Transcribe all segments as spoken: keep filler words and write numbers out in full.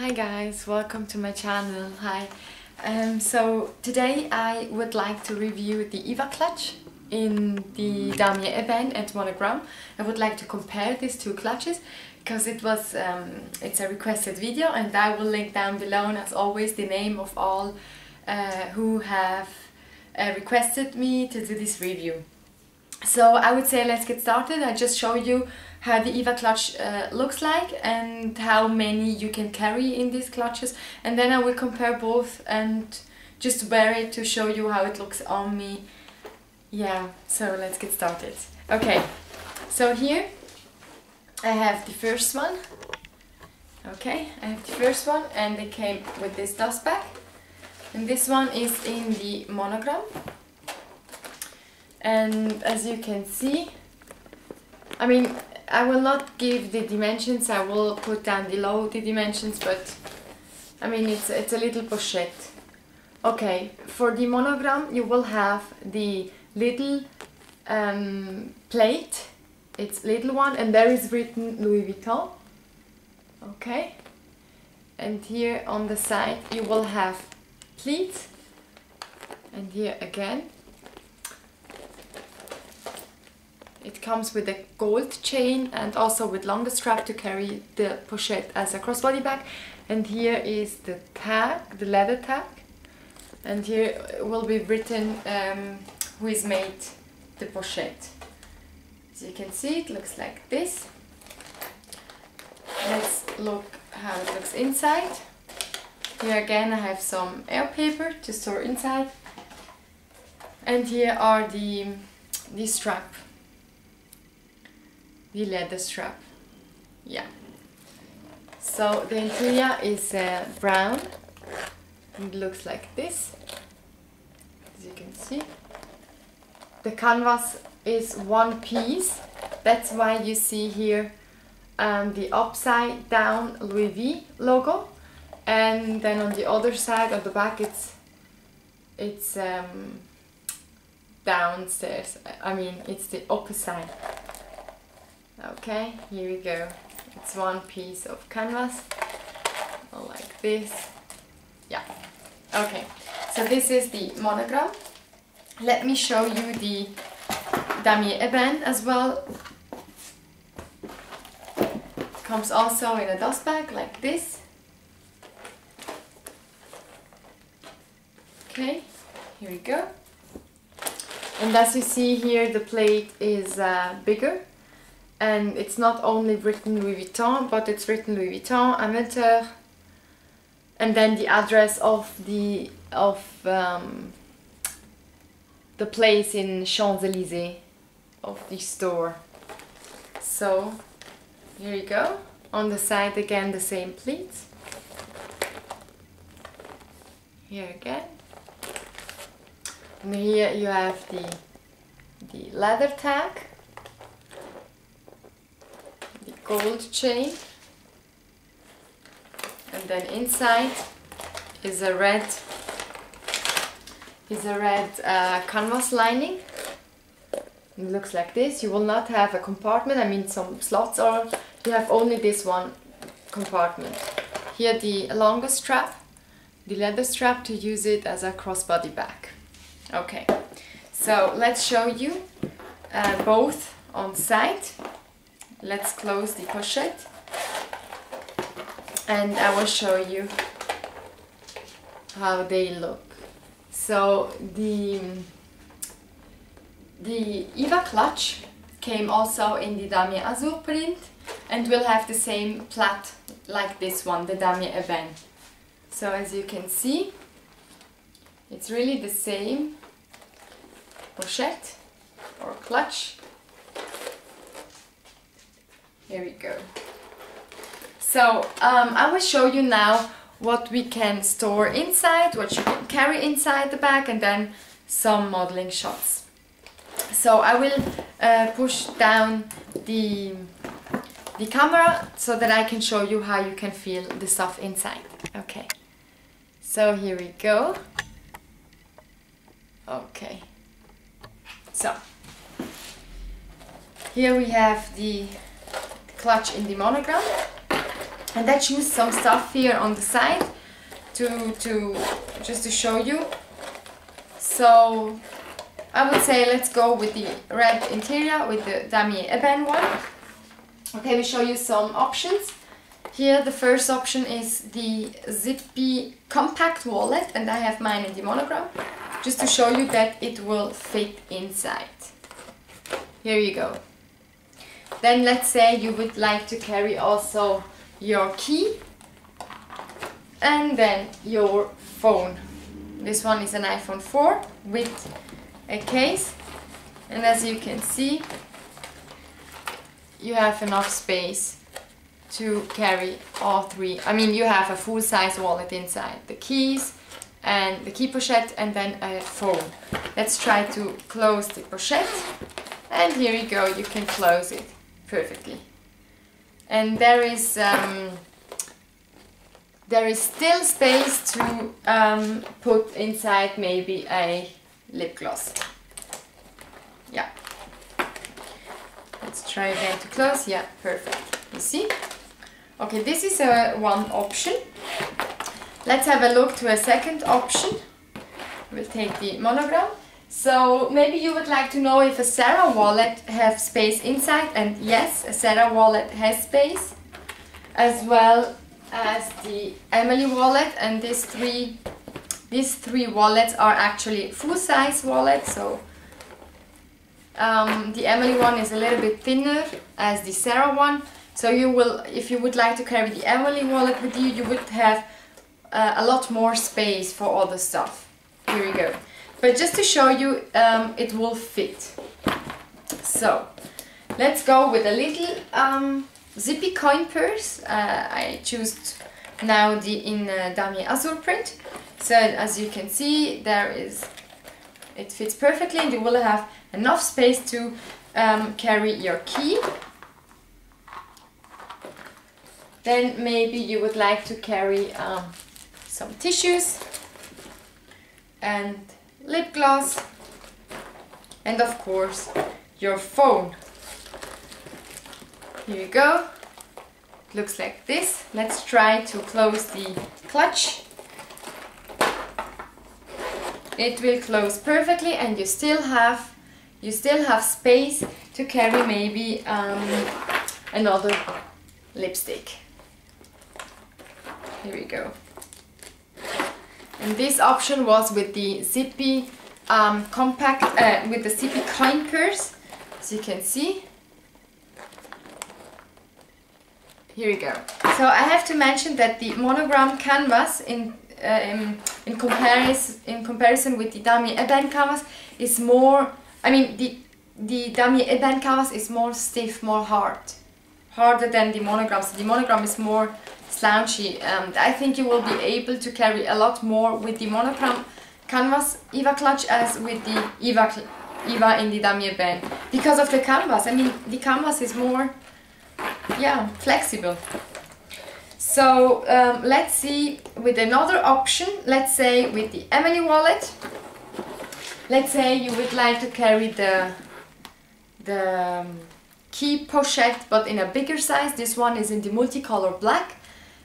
Hi guys, welcome to my channel. Hi. Um, so today I would like to review the Eva clutch in the Damier Ebene at Monogram. I would like to compare these two clutches because it was um, it's a requested video, and I will link down below as always the name of all uh, who have uh, requested me to do this review. So I would say let's get started. I just show you how the Eva clutch uh, looks like and how many you can carry in these clutches, and then I will compare both and just wear it to show you how it looks on me. Yeah, so let's get started. Okay, so here I have the first one. Okay, I have the first one, and they came with this dust bag, and this one is in the Monogram. And as you can see, I mean, I will not give the dimensions, I will put down below the dimensions, but I mean, it's, it's a little pochette. Okay, for the Monogram, you will have the little um, plate, it's little one, and there is written Louis Vuitton. Okay, and here on the side, you will have pleats, and here again. It comes with a gold chain and also with longer strap to carry the pochette as a crossbody bag. And here is the tag, the leather tag. And here will be written um, who has made the pochette. As you can see, it looks like this. Let's look how it looks inside. Here again I have some air paper to store inside. And here are the, the strap. The leather strap, yeah. So the interior is uh, brown. It looks like this, as you can see. The canvas is one piece. That's why you see here um, the upside down Louis V logo, and then on the other side of the back, it's it's um, downstairs. I mean, it's the opposite. Okay, here we go. It's one piece of canvas, like this. Yeah. Okay, so this is the Monogram. Let me show you the Damier Ebene as well. It comes also in a dust bag like this. Okay, here we go. And as you see here, the plate is uh, bigger. And it's not only written Louis Vuitton, but it's written Louis Vuitton, amateur, and then the address of the of um, the place in Champs Elysees of the store. So here you go. On the side again the same pleats. Here again. And here you have the the leather tag. Gold chain, and then inside is a red is a red uh, canvas lining. It looks like this. You will not have a compartment. I mean, some slots, or you have only this one compartment. Here the longer strap, the leather strap to use it as a crossbody bag. Okay, so let's show you uh, both on site. Let's close the pochette and I will show you how they look. So the, the Eva clutch came also in the Damier Azur print and will have the same plait like this one, the Damier Ebene. So as you can see, it's really the same pochette or clutch. Here we go. So um, I will show you now what we can store inside, what you can carry inside the bag, and then some modeling shots. So I will uh, push down the, the camera so that I can show you how you can feel the stuff inside. Okay, so here we go. Okay, so here we have the clutch in the Monogram, and attaching some stuff here on the side to to just to show you. So I would say let's go with the red interior with the Damier Ebene one. Okay, we show you some options. Here the first option is the Zippy compact wallet, and I have mine in the monogram just to show you that it will fit inside. Here you go. Then let's say you would like to carry also your key and then your phone. This one is an iPhone four with a case, and as you can see you have enough space to carry all three. I mean, you have a full-size wallet inside, the keys and the key pochette and then a phone. Let's try to close the pochette, and here you go, you can close it perfectly. And there is um, there is still space to um, put inside maybe a lip gloss. Yeah, let's try again to close. Yeah, perfect. You see? Okay, this is a one option. Let's have a look to a second option. We'll take the monogram. So maybe you would like to know if a Sarah wallet has space inside, and yes, a Sarah wallet has space, as well as the Emily wallet, and these three These three wallets are actually full-size wallets, so um, the Emily one is a little bit thinner as the Sarah one. So you will, if you would like to carry the Emily wallet with you, you would have uh, a lot more space for all the stuff. Here we go. But just to show you, um, it will fit. So let's go with a little um, zippy coin purse. Uh, I choose now the in uh, Damier Azur print. So as you can see, there is, it fits perfectly, and you will have enough space to um, carry your key. Then maybe you would like to carry um, some tissues and lip gloss and of course your phone. Here you go. It looks like this. Let's try to close the clutch. It will close perfectly, and you still have you still have space to carry maybe um, another lipstick. Here we go. And this option was with the Zippy um, compact uh, with the Zippy coin purse, as you can see. Here we go. So I have to mention that the monogram canvas in Um, in comparison, in comparison with the Damier Ebene canvas, is more. I mean, the the Damier Ebene canvas is more stiff, more hard, harder than the monogram. So the monogram is more slouchy, and I think you will be able to carry a lot more with the monogram canvas Eva clutch as with the Eva Eva in the Damier Ebene, because of the canvas. I mean, the canvas is more, yeah, flexible. So um, let's see with another option. Let's say with the Emily wallet, let's say you would like to carry the, the key pochette but in a bigger size. This one is in the multicolor black.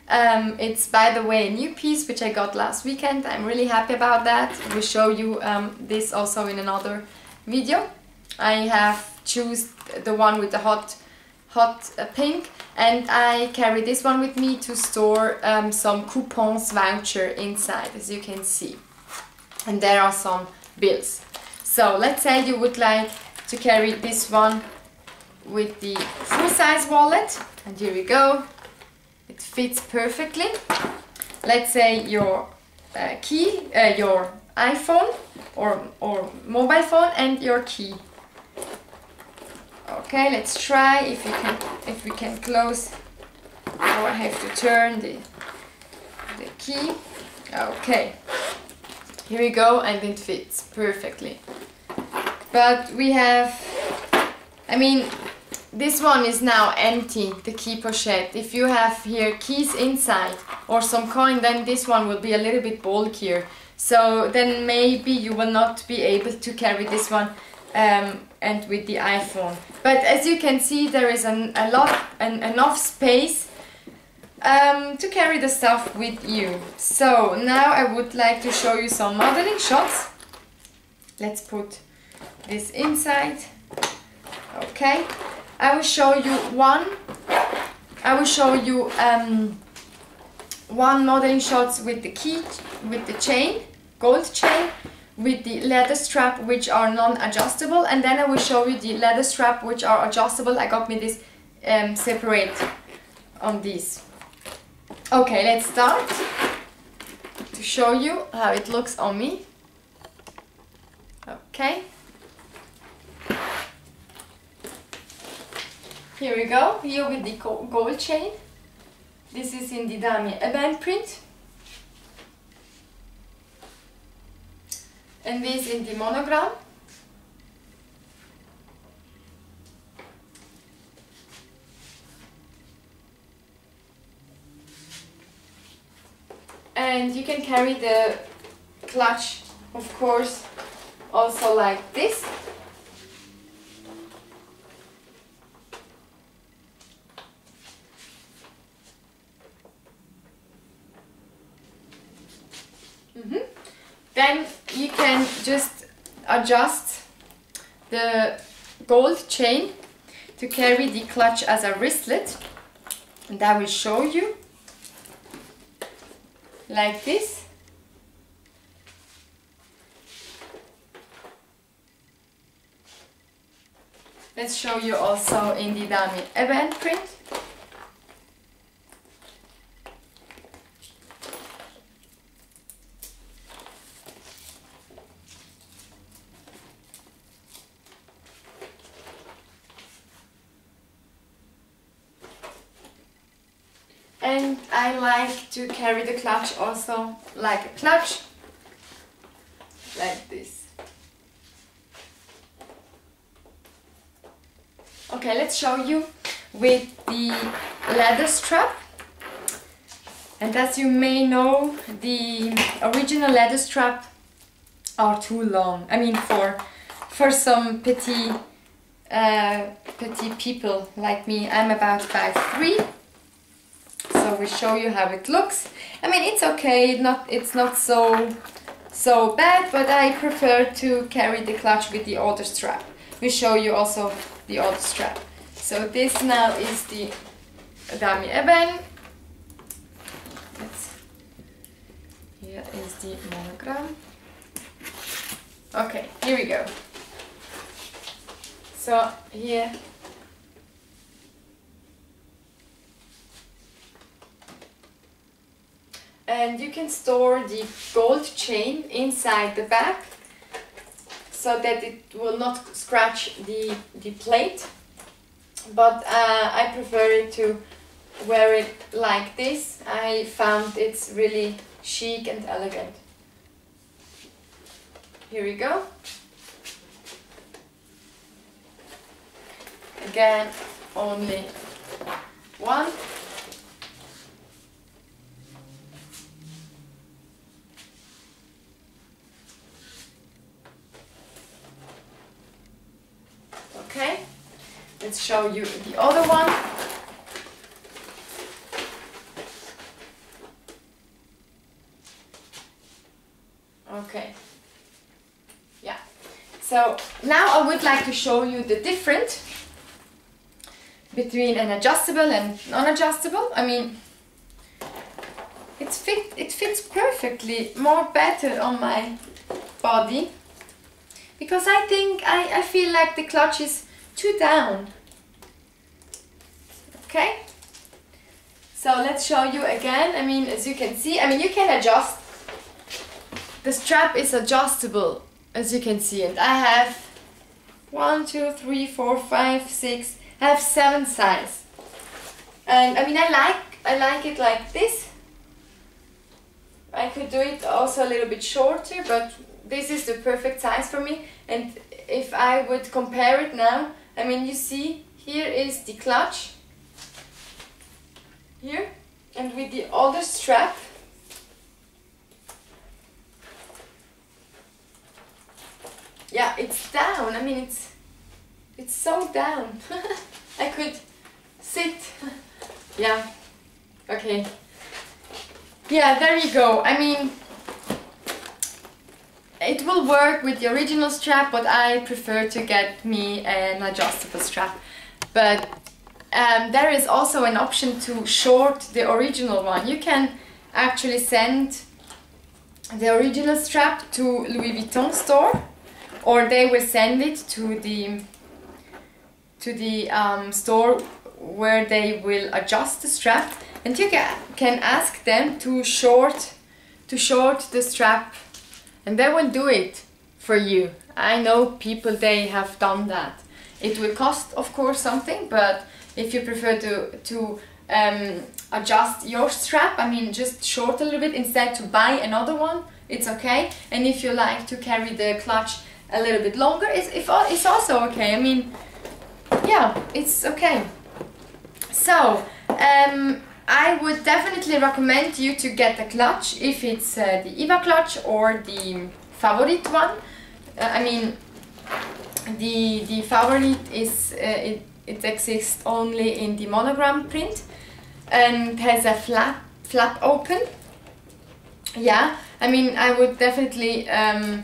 Um, it's, by the way, a new piece which I got last weekend. I'm really happy about that. We'll show you um, this also in another video. I have chosen the one with the hot hot uh, pink, and I carry this one with me to store um, some coupons voucher inside, as you can see, and there are some bills. So let's say you would like to carry this one with the full-size wallet, and here we go, it fits perfectly. Let's say your uh, key, uh, your iPhone or, or mobile phone and your key. Okay, let's try if we can if we can close. Oh, I have to turn the the key. Okay, here we go, and it fits perfectly. But we have, I mean, this one is now empty, the key pochette. If you have here keys inside or some coin, then this one will be a little bit bulkier. So then maybe you will not be able to carry this one Um, and with the iPhone. But as you can see, there is an, a lot, an, enough space um, to carry the stuff with you. So now I would like to show you some modeling shots. Let's put this inside. Okay, I will show you one. I will show you um, one modeling shots with the key, with the chain, gold chain, with the leather strap, which are non-adjustable, and then I will show you the leather strap, which are adjustable. I got me this um, separate on these. Okay, let's start to show you how it looks on me. Okay. Here we go, here with the gold chain. This is in the Damier Ebene print. And this in the monogram. And you can carry the clutch, of course, also like this. Then you can just adjust the gold chain to carry the clutch as a wristlet, and I will show you like this. Let's show you also in the Damier Ebene print. And I like to carry the clutch also like a clutch, like this. Okay, let's show you with the leather strap. And as you may know, the original leather strap are too long. I mean, for for some petite uh, petite people like me. I'm about five three. So we show you how it looks. I mean, it's okay, not it's not so so bad, but I prefer to carry the clutch with the other strap. We show you also the other strap. So this now is the Damier Ebene. Let's, here is the monogram. Okay, here we go. So here. And you can store the gold chain inside the bag so that it will not scratch the, the plate. But uh, I prefer it to wear it like this. I found it's really chic and elegant. Here we go. Again, only one. Okay, let's show you the other one. Okay, yeah. So now I would like to show you the difference between an adjustable and non-adjustable. I mean, it's fit, it fits perfectly, more better on my body. Because I think, I, I feel like the clutch is too down. Okay? So let's show you again. I mean, as you can see, I mean, you can adjust. The strap is adjustable, as you can see. And I have one, two, three, four, five, six, I have seven size. And I mean, I like, I like it like this. I could do it also a little bit shorter, but this is the perfect size for me. And if I would compare it now, I mean, you see, here is the clutch, here, and with the other strap, yeah, it's down. I mean, it's it's so down. I could sit, yeah, Okay. Yeah, there you go. I mean, it will work with the original strap, but I prefer to get me an adjustable strap. But um, there is also an option to short the original one. You can actually send the original strap to Louis Vuitton store, or they will send it to the to the um, store where they will adjust the strap, and you ca can ask them to short to short the strap, and they will do it for you. I know people, they have done that. It will cost, of course, something, but if you prefer to to um, adjust your strap, I mean, just short a little bit instead to buy another one, it's okay. And if you like to carry the clutch a little bit longer, it's, it's also okay. I mean, yeah, it's okay. So um, I would definitely recommend you to get a clutch, if it's uh, the Eva clutch or the Favorite one. Uh, I mean, the the Favorite is uh, it, it exists only in the monogram print, and has a flap flap open. Yeah, I mean, I would definitely um,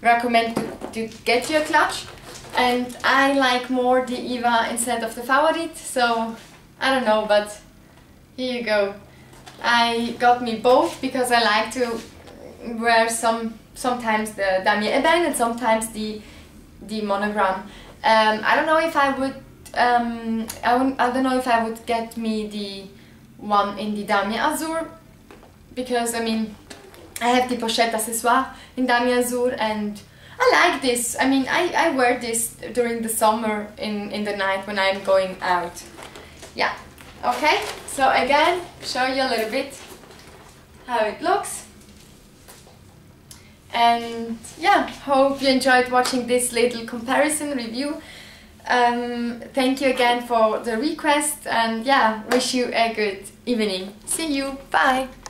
recommend to, to get your clutch. And I like more the Eva instead of the Favorite, so I don't know, but here you go. I got me both because I like to wear some sometimes the Damier Ebene and sometimes the the monogram. Um, I don't know if I would. Um, I, wouldn't, I don't know if I would get me the one in the Damier Azur, because I mean, I have the Pochette Accessoire in Damier Azur, and I like this. I mean, I, I wear this during the summer in, in the night when I'm going out. Yeah, okay, so again, show you a little bit how it looks. And yeah, hope you enjoyed watching this little comparison review. Um, thank you again for the request, and yeah, wish you a good evening. See you, bye!